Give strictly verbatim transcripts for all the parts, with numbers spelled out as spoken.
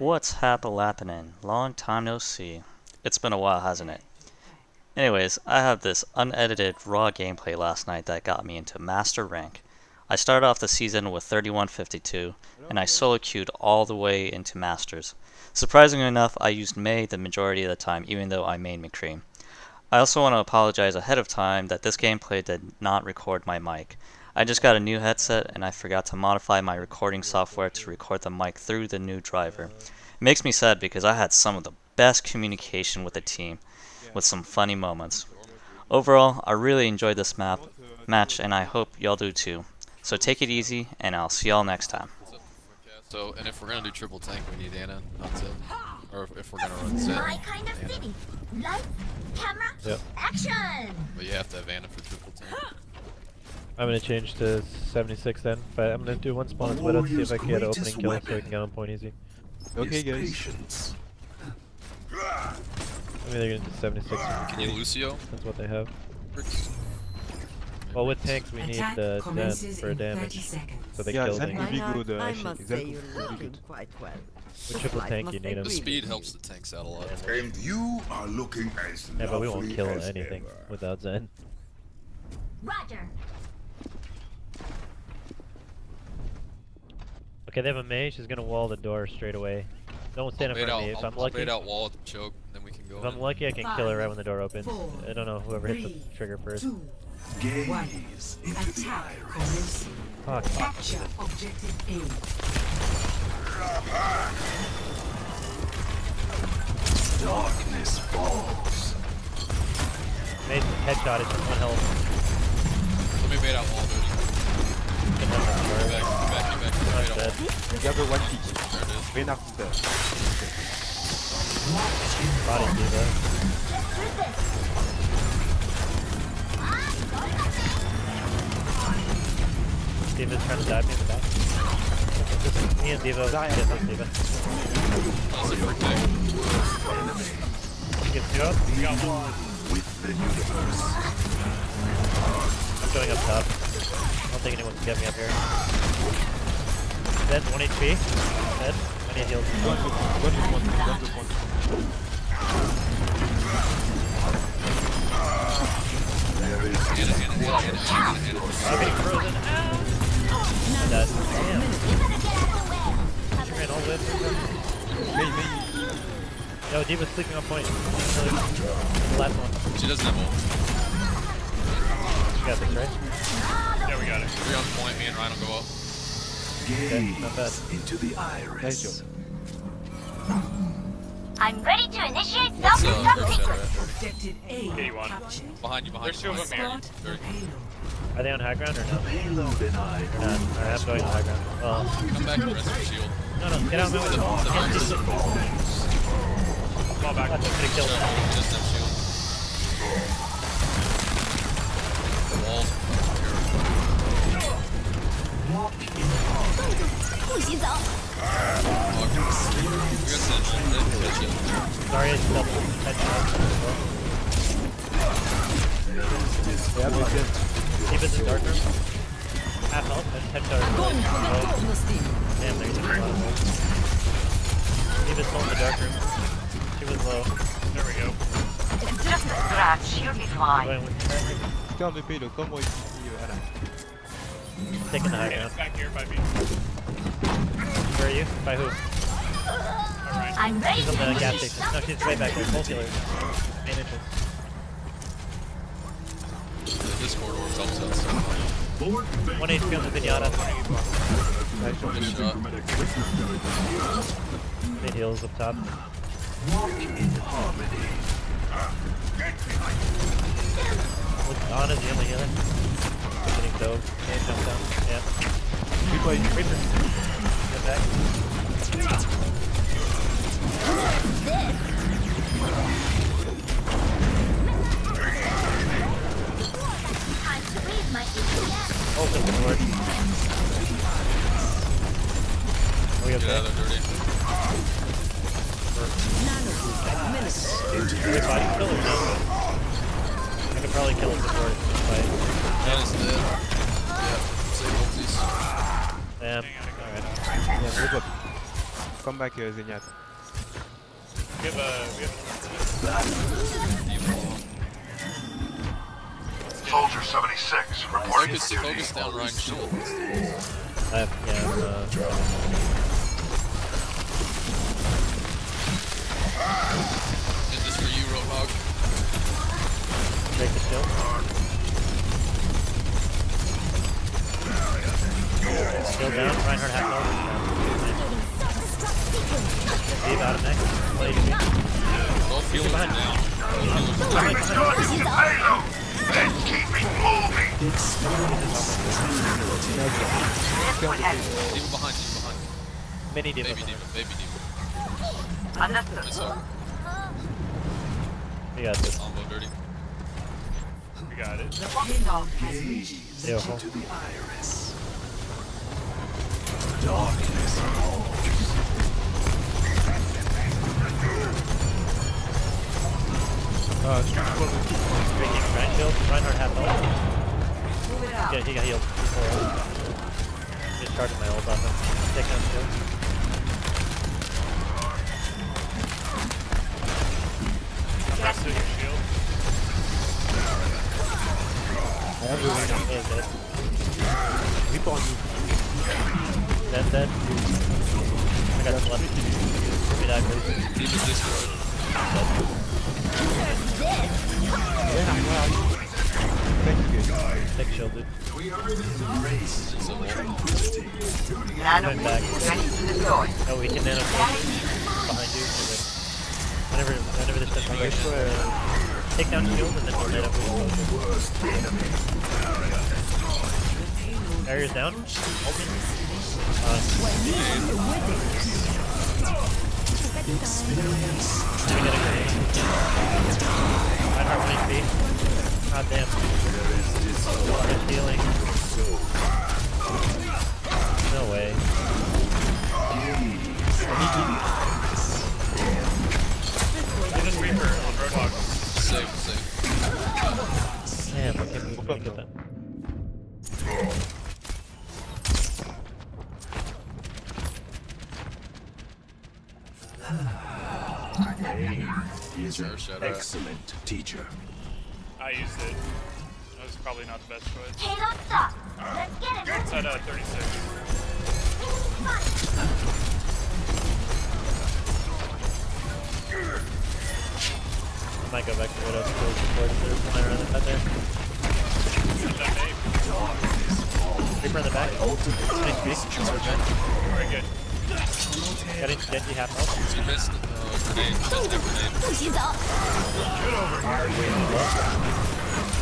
What's happening? Long time no see. It's been a while, hasn't it? Anyways, I have this unedited raw gameplay last night that got me into master rank. I started off the season with thirty-one fifty-two, and I solo queued all the way into masters. Surprisingly enough, I used Mei the majority of the time, even though I made McCree. I also want to apologize ahead of time that this gameplay did not record my mic. I just got a new headset and I forgot to modify my recording software to record the mic through the new driver. It makes me sad because I had some of the best communication with the team, with some funny moments. Overall, I really enjoyed this map match and I hope y'all do too. So take it easy and I'll see y'all next time. So, and if we're gonna do triple tank, we need Ana, that's it. Or if, if we're gonna run Zen, my kind of Ana. City. Light, camera, yep. Action! But you have to have Ana for triple tank. I'm gonna change to seventy-six then, but I'm gonna do one spawn split up, see if I can get an opening kill so I can get on point easy. Okay guys. Patience. I'm either gonna do seventy-six or can you Lucio? That's what they have. Well, with tanks we need the uh, Zen for damage, so they yeah, kill Zen things. Yeah, Zen would be good, uh, actually. Zen would be good. Well. With triple tank you need them. The speed helps the tanks out a lot. And you are looking as yeah, but we won't kill anything ever. Without Zen. Roger. Okay, they have a Mei, she's gonna wall the door straight away. Don't stand I'll in front of me, if I'm lucky... I'll bait out wall with the choke, then we can go If in. I'm lucky, I can Five, kill her right when the door opens. Four, I don't know whoever three, hits the trigger first. Two, one. Attack commencing. Fuck. Capture objective A. Darkness falls. Mei's headshot is just one health. Let me bait out wall, dude. Back, back, back, back. That's dead. The other one peeking. There it is. Way not from there. Body D.Va. D.Va's trying to dive me in the back. Just me and D.Va. Get those D.Va. That's a perfect thing. He gets two up. He got one. I'm going up top. I don't think anyone can get me up here. Dead, one H P. Dead. I need heals. One, two, one, two, one, two, one, two, one. There is Ana, Ana, Ana, Ana, Ana. I'm being frozen out. I'm dead. Damn. She ran all the way up. Yo, D.Va's sleeping on point. Last one. She doesn't have ult. You got this, right? Yeah, we got it. Three on point, me and Ryan will go up. Okay, not bad. Into the iris. I'm ready to initiate self-destruct sequence. eighty-one. Behind you, behind There's you. There's two of them here. Are they on high ground or no? They're not. Alright, I'm going to high ground. Oh. Come back to the rest of the shield. No, no, get out of my way. Fall back. I'm just gonna kill them. Just that shield. The walls. Walk in the Zarya is double headshot. Keep it in the dark room. Half health, headshot. Oh. Damn, there's a lot of health. Keep it still in the dark room. She was low. There we go. It's just a scratch, you'll be fine. Come with Peter, come with you. Taking the high ground. Back here by me. Where are you? By who? Alright. I'm ready. She's on the gas station. No, she's way back there. Full healer. Main entrance. This corridor helps us. one H P on the Zenyatta. Nice. Mid heals up top. Walk in harmony. Look, Ana's the only healer. Getting dove. Hey, jump down. Yeah. Replay. Reaper. Get back. Oh, that didn't work. Are we okay? Is body kill or no? I could probably kill him before this fight. Ana's dead. Yeah, save all these. Damn. Alright. Yeah, look up. Come back here, Zenyatta. We have a... We have... Soldier seventy-six, reporting to duty. Focus down right shield. I have to get, uh... Is this for you, Roadhog? Take the shield. Shield down, Reinhardt hacked over. D.Va out of next. Play you. Both healers are down. I'm exhausted to payload! Then keep me moving! D.Va behind, D.Va behind. Mini D.Va. Baby D.Va, baby D.Va. Understood. You got this. Combo dirty. We got it. The window has reached into the iris. Darkness falls. Uh, street forward. Reinhardt half ult. Yeah, he got healed. Just charging my ult on him. Taking out shield. I'm resting your shield. Everyone Leap on you. Dead, dead. I got him left. We died, please. Leap is destroyed. Thank you, guys. Take shield, dude. We are in a race. Went back. Oh, we can nano behind you. Whenever, whenever this stuff comes back. Take down shield and then we'll net up with Zarya's down. Open. Uh, Experience. Let me get a grenade. Reinhardt one H P. God damn. Good healing. No way. Get this Reaper on Roadhog. Save, save. Damn, I can't really get that. Excellent teacher. I used it. That was probably not the best choice. Hey, don't stop. Let's get it. It's at uh, thirty-six. I might go back to Widow School before there's one around the cut there. Reaper in the back. Very good. Got it, get you half health. You missed it. Grenade. She's up. Get over here.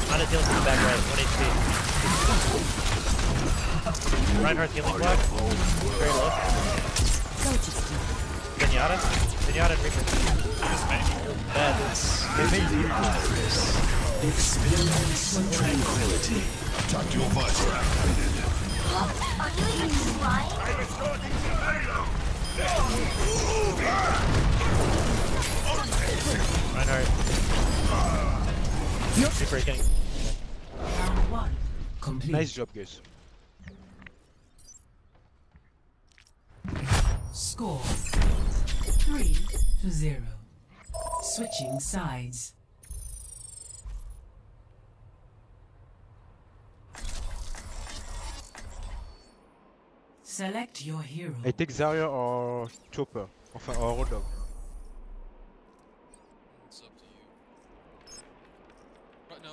Ana heals in the back right, one H P. Reinhardt healing block. Very low. Zenyatta. Zenyatta and Reaper. That's amazing. Experience tranquility. Talk to your visor activated. Are you even flying? I'm starting to fail. Reinhardt. Nope. Keep breaking. Round one. Complete. Nice job, guys. Score three to zero. Switching sides. Select your hero. I take Zarya or Chopper, enfin, or Roadhog.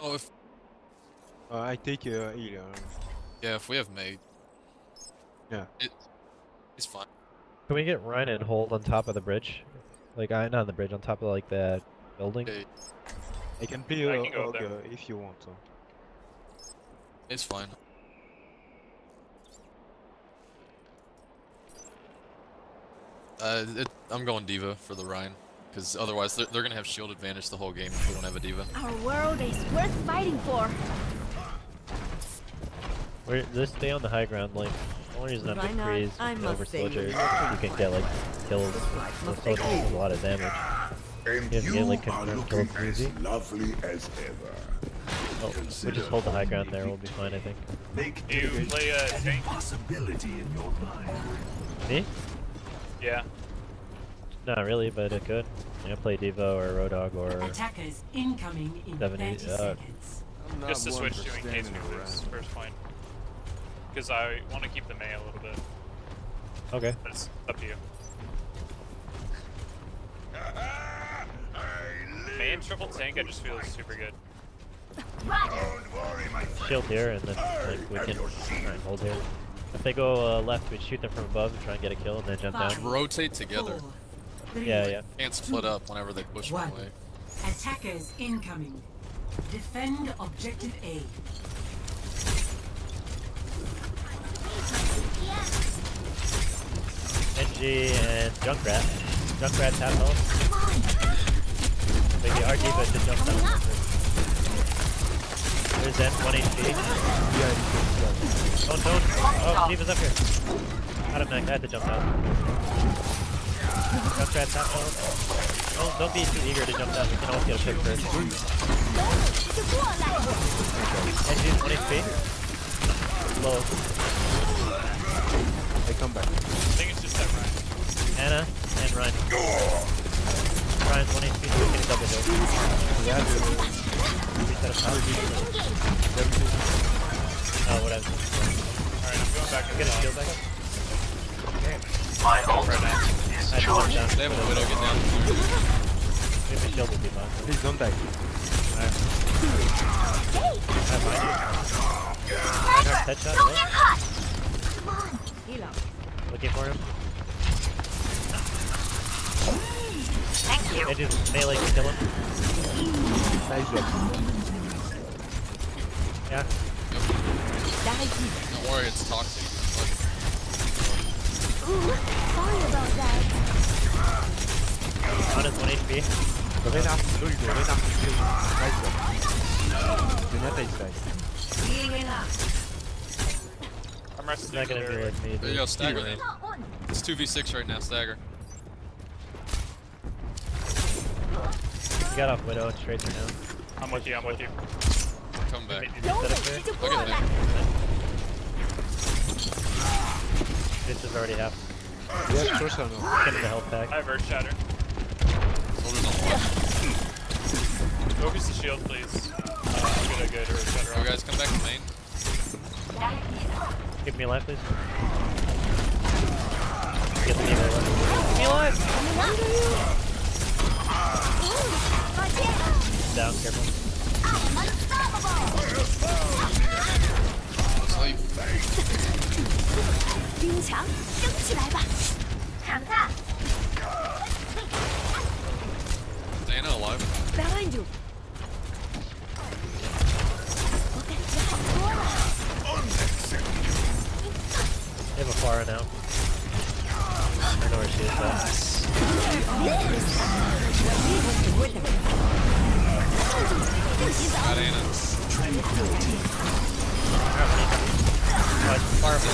Oh, if uh, I take uh, healer. Yeah, if we have Mei. Yeah. It, it's fine. Can we get Ryan and hold on top of the bridge? Like, I not on the bridge, on top of like that building? Hey. I can play a hog uh, if you want. So. It's fine. Uh, it, I'm going D.Va for the Ryan. Because otherwise, they're, they're going to have shield advantage the whole game if we don't have a D.Va. Our world is worth fighting for. We're, just stay on the high ground, like, the only reason I'm McCree is because over Soldier, you can get, like, kills with Soldier with a lot of damage. And you, you get, like, confirmed kills easy. Lovely as ever. Oh, we just hold the high ground there, we'll be fine, I think. Make Do you play a tank? Possibility in your mind. Me? Yeah. Not really, but it could. You know, play D.Va or Roadhog or attackers incoming in seventy, thirty uh, seconds. Just to switch to in case we lose first point. Because I want to keep the Mei a little bit. Okay. But it's up to you. Mei and triple tank, I just feel super good. Shield here and then like, we can try and hold here. If they go uh, left, we shoot them from above and try and get a kill and then jump down. Rotate together. Three, yeah, yeah. And split up whenever they push one away. Attackers incoming. Defend objective A. N G and Junkrat. Junkrat's half health. Maybe R G, but just jump down. There's that one H P. Oh, don't. Oh, D.Va's up here. Out of nine. I had to jump down. Junkrat's half health. Oh, don't be too eager to jump down. We can always get a pick first. N G's one H P. Low. They come back. I think it's just that Ryan. Ana and Ryan. Ryan's one H P, so we can double dope. Yeah, dude. Reset a power. Oh, whatever. Alright, I'm going back. I'm gonna shield back. My ult is charged. They have a widow, get down. If a shield would be fine. Please don't die. Alright. I have headshot. Don't get caught! Looking for him. Thank you. I just melee to kill him. Nice job. Yeah. Yep. Don't worry, it's toxic. Ooh, sorry about that. Ana's one H P. They're not doing it. They're not doing it. Nice job. Nice job. I'm resting. It's not gonna be like me. There you go, stagger. It's two v six right now, stagger. You got off Widow, straight through now. I'm with you, I'm with you. Come back. Look at that. This is already half. Yeah, of course I know. Get in the health pack. I have Earth Shatter. Soldier's on one. Focus the shield, please. Uh, I'm gonna go to Earth Shatter. Alright, guys, come back to main. Give me a life, please. Give me a life. Give me a life! Down, careful. I'm unstoppable! Dana alive? Behind you! They have a far now. I don't know where she is, though. Got Ana. Far Far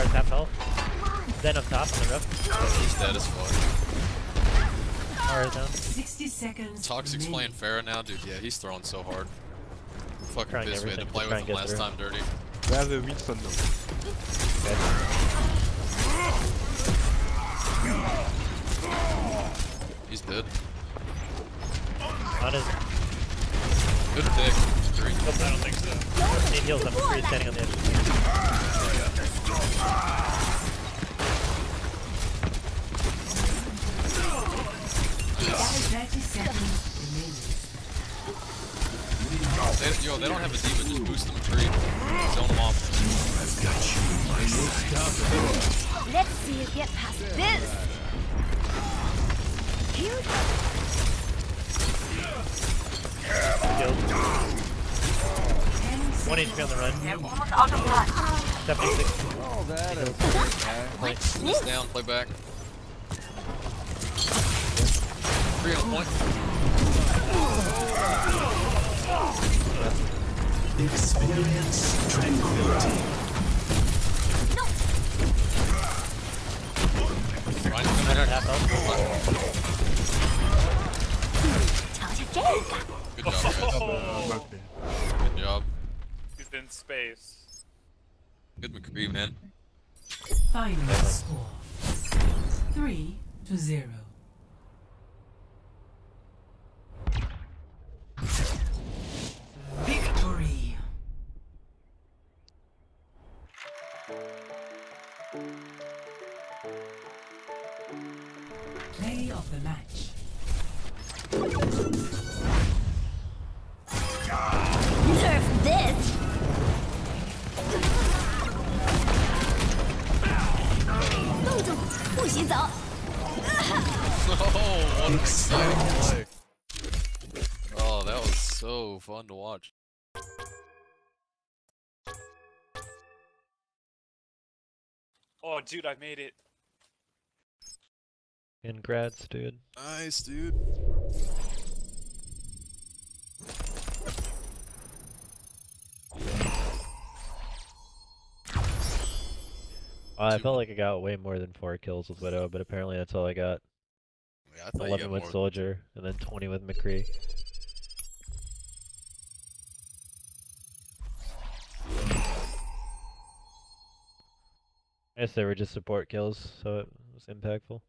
is half health. Zen up top on the roof. He's dead as fuck. Far is down. sixty seconds. Toxic's playing Pharah now, dude. Yeah, he's throwing so hard. Fucking pissed we had to play with him last time, dirty. We have a weak on them. He's dead. Not his. Good pick. Three. Nope, I don't think so. He heals him. He's standing on the edge. They, yo, they don't have a D.Va, just boost them three. Zone them off. I've got you in my sight. Let's see you get past this. Here we go. one H P on the run. seventy-six. Oh, that is okay. Play down, play back. Three on the point. Experience tranquility. No. Ryan's gonna hurt half health. Good job, guys. Oh. Good job. He's in space. Good McCree, man. Final score. Three to zero. Victory. Play of the match. Deserve this. Oh, what exciting play. Oh, that was so fun to watch. Oh, dude, I made it. Congrats, dude. Nice, dude. I felt like I got way more than four kills with Widow, but apparently that's all I got. Yeah, I eleven with Soldier, and then twenty with McCree. I guess they were just support kills, so it was impactful.